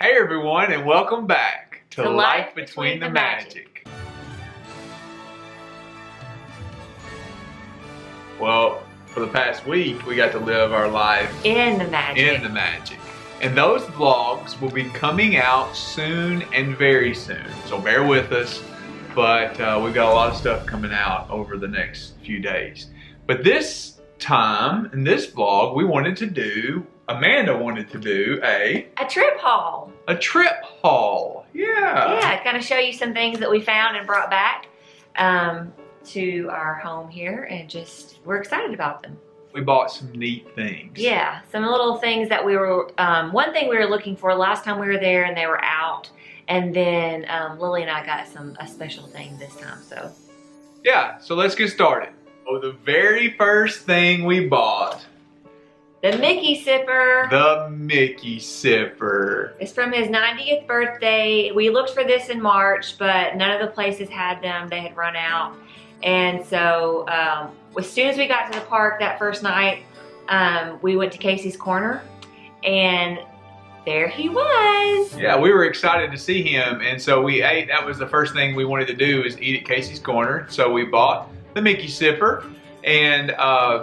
Hey everyone, and welcome back to Life Between the Magic. Well, for the past week, we got to live our life in the magic. And those vlogs will be coming out soon and very soon, so bear with us. But we've got a lot of stuff coming out over the next few days. But this time, in this vlog, we wanted to do, Amanda wanted to do a trip haul. A trip haul, yeah. Yeah, kind of show you some things that we found and brought back to our home here, and just, we're excited about them. We bought some neat things. Yeah, some little things that we were, one thing we were looking for last time we were there and they were out. And then Lily and I got a special thing this time, so. Yeah, so let's get started. Oh, the very first thing we bought. The Mickey Sipper. The Mickey Sipper. It's from his 90th birthday. We looked for this in March, but none of the places had them. They had run out. And so as soon as we got to the park that first night, we went to Casey's Corner, and there he was. Yeah, we were excited to see him, and so we ate. That was the first thing we wanted to do, is eat at Casey's Corner. So we bought the Mickey Sipper, and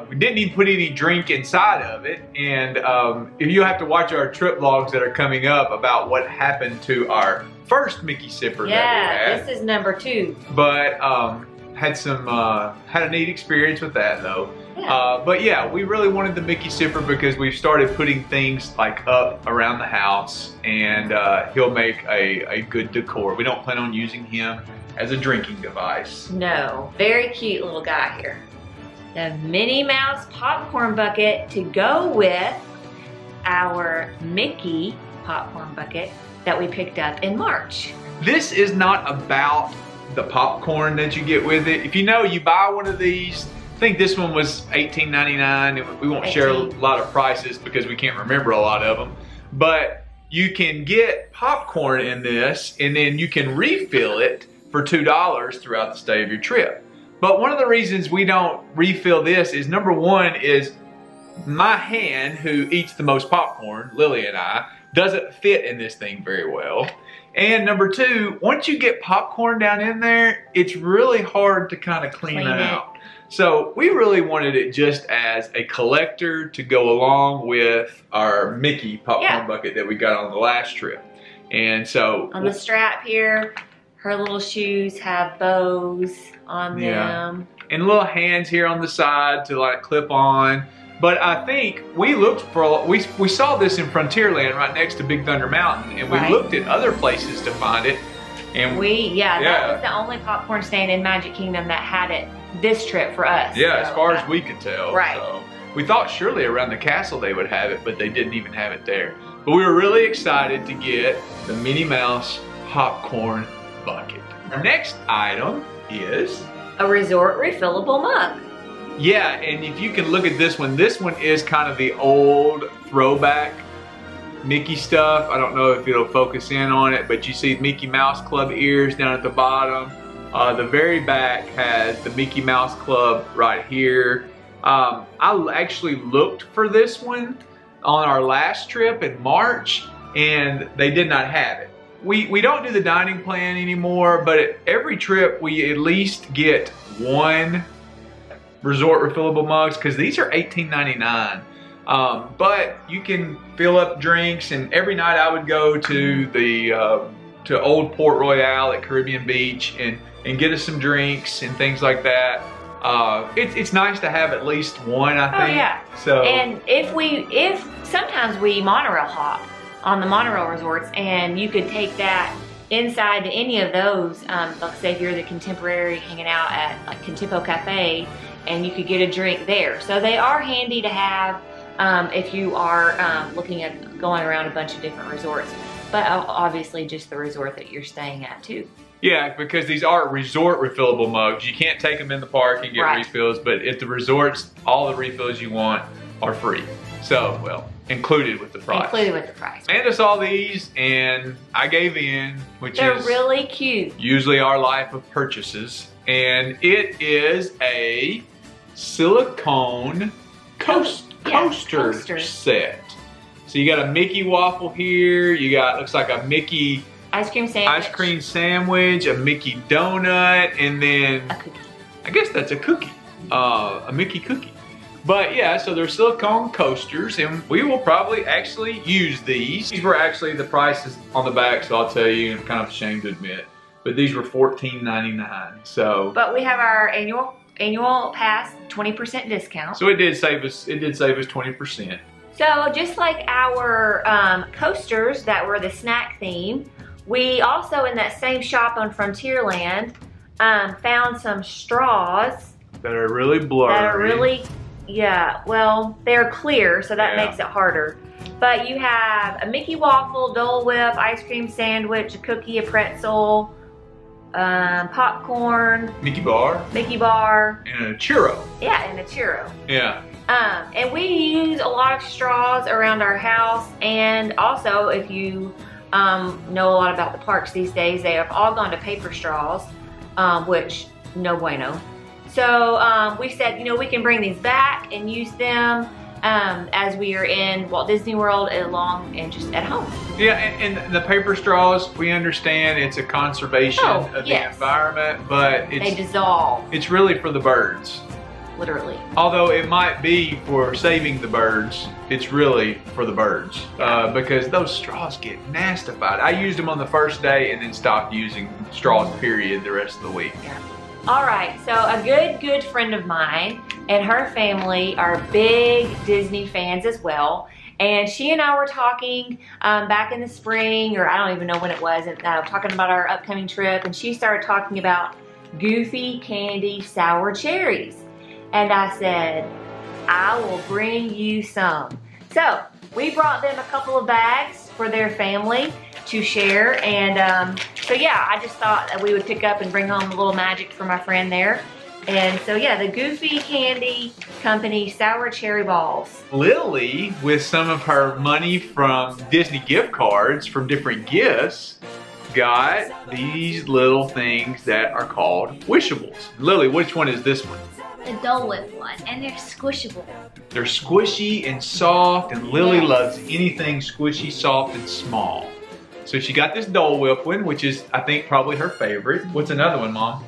we didn't even put any drink inside of it. And if you have to watch our trip vlogs that are coming up about what happened to our first Mickey Sipper. Yeah, this is number 2. But had a neat experience with that though. Yeah. But yeah, we really wanted the Mickey Sipper because we've started putting things like up around the house, and he'll make a good decor. We don't plan on using him as a drinking device. No, very cute little guy here. The Minnie Mouse popcorn bucket to go with our Mickey popcorn bucket that we picked up in March. This is not about the popcorn that you get with it. If you know, you buy one of these, I think this one was $18.99, and we won't share a lot of prices because we can't remember a lot of them, but you can get popcorn in this, and then you can refill it for $2 throughout the stay of your trip. But one of the reasons we don't refill this is, number 1 is my hand, who eats the most popcorn, Lily and I, doesn't fit in this thing very well. And number 2, once you get popcorn down in there, it's really hard to kind of clean it out. So we really wanted it just as a collector to go along with our Mickey popcorn bucket that we got on the last trip. And so on the strap here, her little shoes have bows on them. And little hands here on the side to like clip on. But I think we looked for, we saw this in Frontierland right next to Big Thunder Mountain, and we looked at other places to find it. And that was the only popcorn stand in Magic Kingdom that had it this trip for us. Yeah, so, as far as we could tell. Right. So we thought surely around the castle they would have it, but they didn't even have it there. But we were really excited to get the Minnie Mouse popcorn bucket. Our next item is a resort refillable mug. Yeah, and if you can look at this one is kind of the old throwback Mickey stuff. I don't know if it'll focus in on it, but you see Mickey Mouse Club ears down at the bottom. The very back has the Mickey Mouse Club right here. I actually looked for this one on our last trip in March, and they did not have it. We don't do the dining plan anymore, but at every trip we at least get one resort refillable mugs, because these are $18.99. But you can fill up drinks, and every night I would go to the to old Port Royale at Caribbean Beach and get us some drinks and things like that. It's nice to have at least one, I think. Oh, yeah. So, and if sometimes we monorail hop on the monorail resorts, and you could take that inside to any of those, like say if you're the Contemporary hanging out at like Contempo Cafe, and you could get a drink there. So they are handy to have if you are looking at going around a bunch of different resorts, but obviously just the resort that you're staying at too. Yeah, because these are resort refillable mugs. You can't take them in the park and get refills, but at the resorts, all the refills you want are free. So, well, included with the price. Included with the price. Amanda saw these, and I gave in, which is really cute. Usually our life of purchases. And it is a silicone coaster set. So you got a Mickey waffle here. You got, looks like a Mickey ice cream sandwich, a Mickey donut, and then a cookie. I guess that's a cookie, a Mickey cookie. But yeah, so they're silicone coasters, and we will probably actually use these. These were actually, the prices on the back, so I'll tell you, I'm kind of ashamed to admit, but these were $14.99. So, but we have our annual pass 20% discount. So it did save us. It did save us 20%. So just like our coasters that were the snack theme, we also in that same shop on Frontierland found some straws that are really blurry. That are really, yeah. Well, they're clear, so that makes it harder. But you have a Mickey waffle, Dole Whip, ice cream sandwich, a cookie, a pretzel, popcorn, Mickey bar, and a churro. Yeah, and a churro. Yeah. And we use a lot of straws around our house, and also if you know a lot about the parks these days, they have all gone to paper straws, which no bueno. So we said, you know, we can bring these back and use them as we are in Walt Disney World and just at home. Yeah, and the paper straws, we understand it's a conservation of the environment, but it's, they dissolve. It's really for the birds. Literally. Although it might be for saving the birds, it's really for the birds because those straws get nastified. I used them on the first day and then stopped using straws, period, the rest of the week. Yeah. All right, so a good friend of mine and her family are big Disney fans as well. And she and I were talking back in the spring, or I don't even know when it was, and talking about our upcoming trip, and she started talking about Goofy Candy Sour Cherries. And I said, I will bring you some. So we brought them a couple of bags for their family to share. And so yeah, I just thought that we would pick up and bring home a little magic for my friend there. And so yeah, the Goofy Candy Company Sour Cherry Balls. Lily, with some of her money from Disney gift cards, from different gifts, got these little things that are called wishables. Lily, which one is this one? The Dole Whip one, and they're squishable. They're squishy and soft, and Lily loves anything squishy, soft, and small. So she got this Dole Whip one, which is, I think, probably her favorite. What's another one, Mom?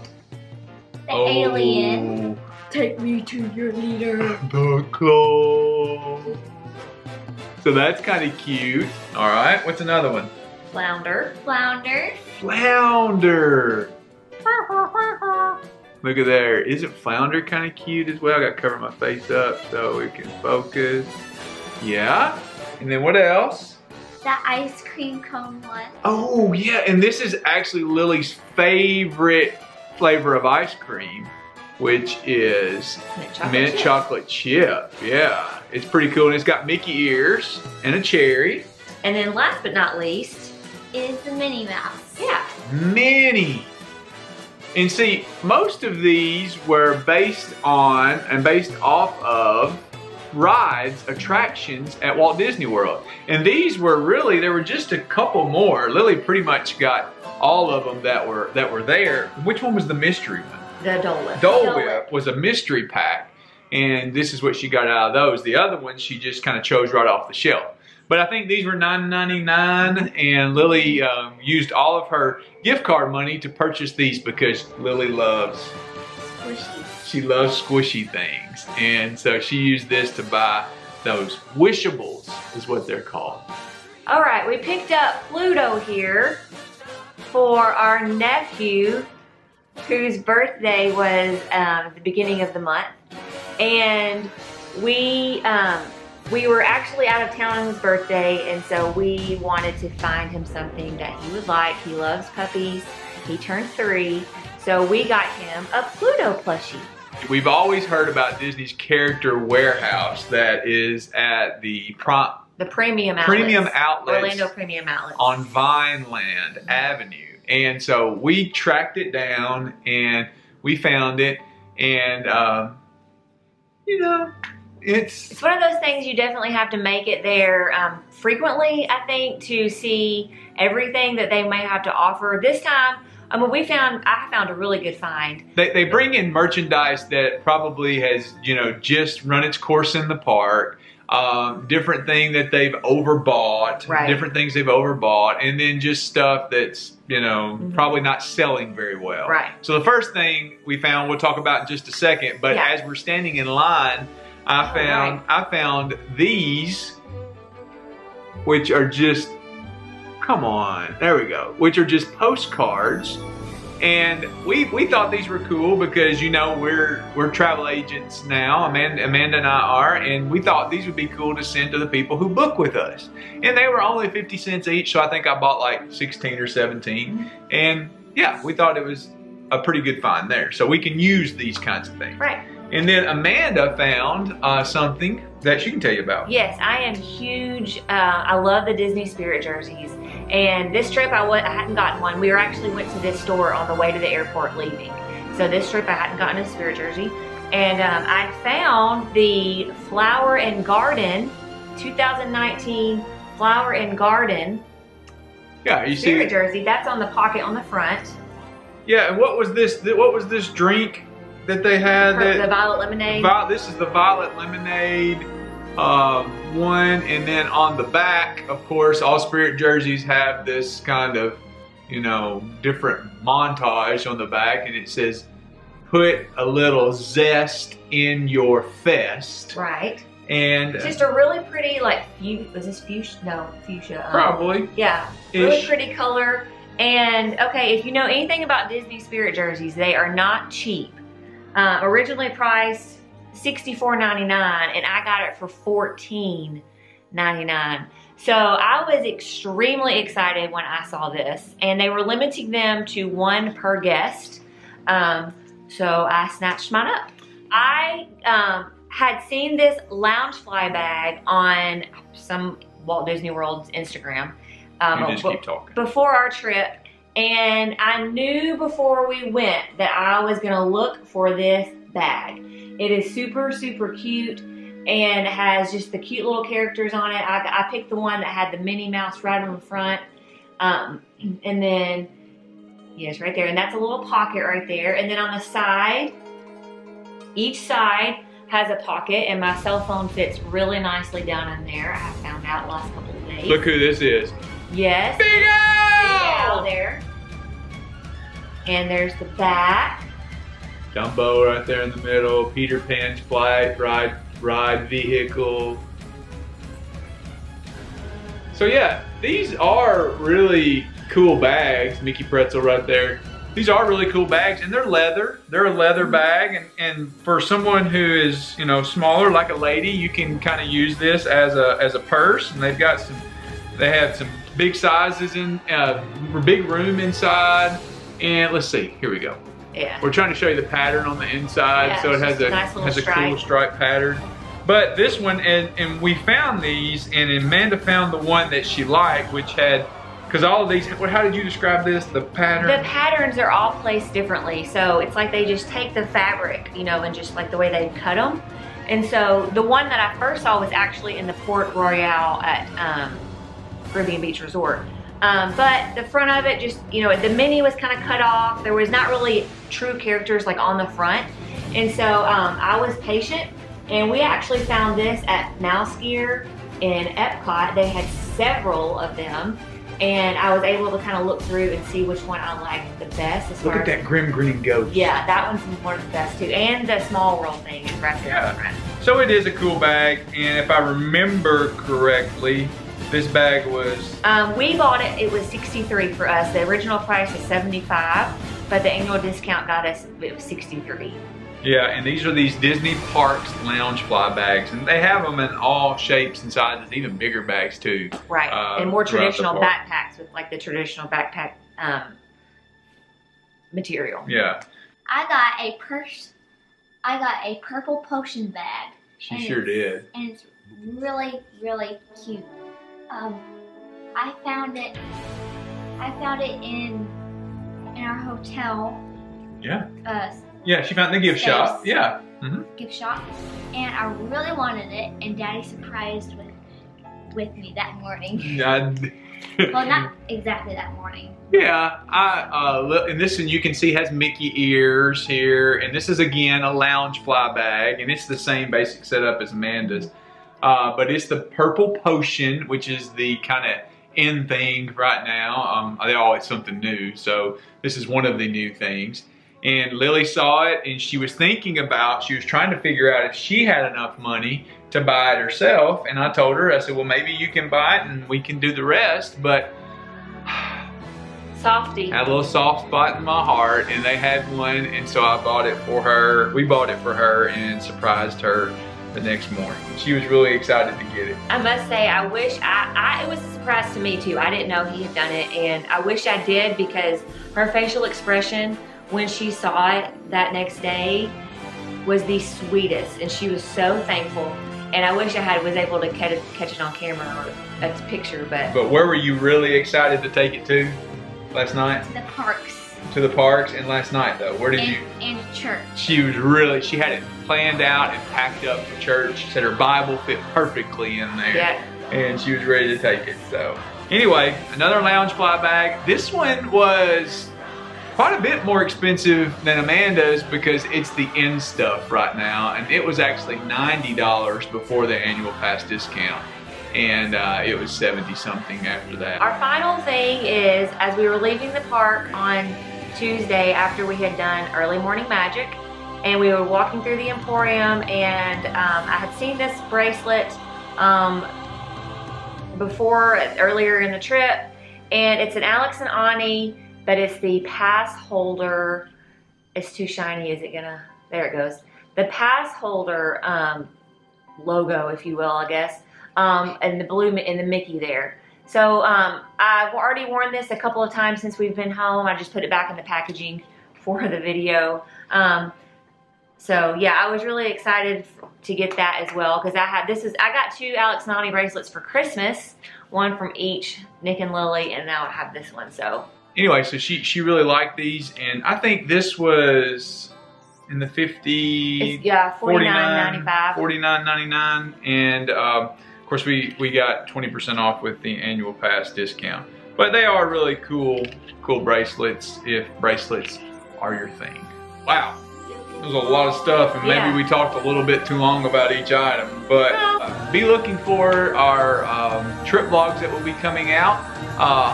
The alien. Take me to your leader. The claw. So that's kind of cute. All right, what's another one? Flounder. Flounder. Flounder. Look at there. Isn't Flounder kind of cute as well? I gotta cover my face up so we can focus. Yeah. And then what else? The ice cream cone one. Oh yeah, and this is actually Lily's favorite flavor of ice cream, which is mint chocolate chip. Yeah, it's pretty cool, and it's got Mickey ears and a cherry. And then last but not least is the Minnie Mouse. Yeah. Minnie. And see, most of these were based on and based off of rides, attractions at Walt Disney World. And these were really, there were just a couple more. Lily pretty much got all of them that were there. Which one was the mystery one? The Dole Whip. Dole Whip was a mystery pack. And this is what she got out of those. The other ones she just kind of chose right off the shelf. But I think these were $9.99, and Lily used all of her gift card money to purchase these because Lily loves squishy. She loves squishy things, and so she used this to buy those wishables, is what they're called. All right, we picked up Pluto here for our nephew, whose birthday was the beginning of the month, and we were actually out of town on his birthday, and so we wanted to find him something that he would like. He loves puppies. He turned 3, so we got him a Pluto plushie. We've always heard about Disney's Character Warehouse that is at the Orlando Premium Outlets on Vineland Avenue. And so we tracked it down, and we found it, and you know, It's one of those things you definitely have to make it there frequently, I think, to see everything that they may have to offer. This time, I mean, I found a really good find. They bring in merchandise that probably has, you know, just run its course in the park. different thing that they've overbought, right. Different things they've overbought, and then just stuff that's, you know, mm-hmm. probably not selling very well. Right. So the first thing we found, we'll talk about in just a second, but yeah. as we're standing in line, I found these, which are just, come on, there we go, which are just postcards. And we thought these were cool because, you know, we're travel agents now, Amanda and I are, and we thought these would be cool to send to the people who book with us. And they were only 50 cents each, so I think I bought like 16 or 17. And yeah, we thought it was a pretty good find there. So we can use these kinds of things. Right. And then Amanda found something that she can tell you about. Yes, I am huge. I love the Disney Spirit jerseys. And this trip, I hadn't gotten one. We actually went to this store on the way to the airport leaving. So this trip, I hadn't gotten a Spirit jersey. And I found the Flower and Garden, 2019 Flower and Garden Spirit jersey. That's on the pocket on the front. Yeah, and what was this? What was this drink that they had? The Violet Lemonade. This is the Violet Lemonade one, and then on the back, of course, all Spirit jerseys have this kind of, you know, different montage on the back, and it says, put a little zest in your fest. Right. And it's just a really pretty, like, was this fuchsia? No, fuchsia. Probably. Yeah. Really pretty color. And, okay, if you know anything about Disney Spirit jerseys, they are not cheap. Originally priced $64.99, and I got it for $14.99. So I was extremely excited when I saw this, and they were limiting them to one per guest. So I snatched mine up. I had seen this Lounge Fly bag on some Walt Disney World's Instagram before our trip. And I knew before we went that I was gonna look for this bag. It is super, super cute and has just the cute little characters on it. I picked the one that had the Minnie Mouse right on the front. And then, yes, right there. And that's a little pocket right there. And then on the side, each side has a pocket, and my cell phone fits really nicely down in there. I found out last couple of days. Look who this is. Yes. Big Al there. And there's the back. Dumbo right there in the middle. Peter Pan's flight, ride vehicle. So yeah, these are really cool bags. Mickey Pretzel right there. These are really cool bags, and they're leather. They're a leather bag, and for someone who is, you know, smaller, like a lady, you can kind of use this as a purse. And they've got some. They have some big sizes in, big room inside. And let's see, here we go. Yeah. We're trying to show you the pattern on the inside, yeah, so it has a nice little cool stripe pattern. But this one, and we found these, and Amanda found the one that she liked, which had, because all of these, how did you describe this, the pattern? The patterns are all placed differently. So it's like they just take the fabric, you know, and just like the way they cut them. And so the one that I first saw was actually in the Port Royale at Caribbean Beach Resort. But the front of it just, you know, the mini was kind of cut off. There was not really true characters like on the front. And so I was patient, and we actually found this at Mouse Gear in Epcot. They had several of them, and I was able to kind of look through and see which one I liked the best. Look at that grim green ghost. Yeah, that one's one of the best too. And the small world thing is right there on the front. So it is a cool bag, and if I remember correctly, this bag was? We bought it, it was $63 for us. The original price was $75, but the annual discount got us, it was $63. Yeah, and these are these Disney Parks Lounge Fly bags, and they have them in all shapes and sizes, even bigger bags too. Right, and more traditional backpacks with like the traditional backpack material. Yeah. I got a purple potion bag. She sure did. And it's really, really cute. I found it in our hotel. Yeah. Yeah, she found the gift shop. Yeah. Mm-hmm. Gift shop, and I really wanted it, and Daddy surprised with me that morning. Well, not exactly that morning. Yeah, look, and this one you can see has Mickey ears here, and this is again a Lounge Fly bag, and it's the same basic setup as Amanda's. but it's the purple potion, which is the kind of end thing right now. They always something new, so this is one of the new things. And Lily saw it, and she was thinking about, she was trying to figure out if she had enough money to buy it herself. And I told her, I said, well, maybe you can buy it and we can do the rest, but softy. I had a little soft spot in my heart, and they had one, and so I bought it for her. We bought it for her and surprised her the next morning. She was really excited to get it. I must say, I wish it was a surprise to me too. I didn't know he had done it, and I wish I did, because her facial expression when she saw it that next day was the sweetest, and she was so thankful. And I wish I was able to catch it on camera or a picture, but. But where were you really excited to take it to last night? To the parks. To the parks, and last night though, where did you? And church. She had it planned out and packed up for church. She said her Bible fit perfectly in there. Yeah. And she was ready to take it, so. Anyway, another Lounge Fly bag. This one was quite a bit more expensive than Amanda's, because it's the end stuff right now, and it was actually $90 before the annual pass discount, and it was 70 something after that. Our final thing is, as we were leaving the park on Tuesday after we had done early morning magic, and we were walking through the Emporium, and I had seen this bracelet earlier in the trip, and it's an Alex and Ani, but it's the pass holder. It's too shiny, is it gonna? There it goes. The pass holder logo, if you will, I guess, and the blue and the Mickey there. So I've already worn this a couple of times since we've been home. I just put it back in the packaging for the video. So yeah, I was really excited to get that as well, because I got two Alex and Ani bracelets for Christmas, one from each Nick and Lily, and now I have this one. So anyway, so she really liked these, and I think this was in the 50, yeah, $49.95, $49.99, and of course we got 20% off with the annual pass discount. But they are really cool bracelets, if bracelets are your thing. Wow, there's a lot of stuff, and maybe we talked a little bit too long about each item, but be looking for our trip vlogs that will be coming out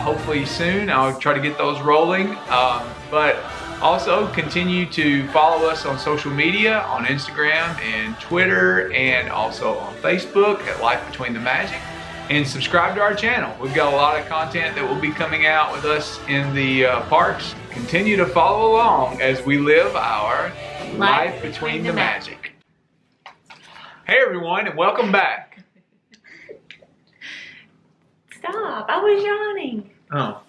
hopefully soon. I'll try to get those rolling, but also continue to follow us on social media, on Instagram and Twitter, and also on Facebook at Life Between the Magic, and subscribe to our channel. We've got a lot of content that will be coming out with us in the parks. Continue to follow along as we live our Life Between the Magic. Hey everyone, and welcome back. Stop, I was yawning. Oh.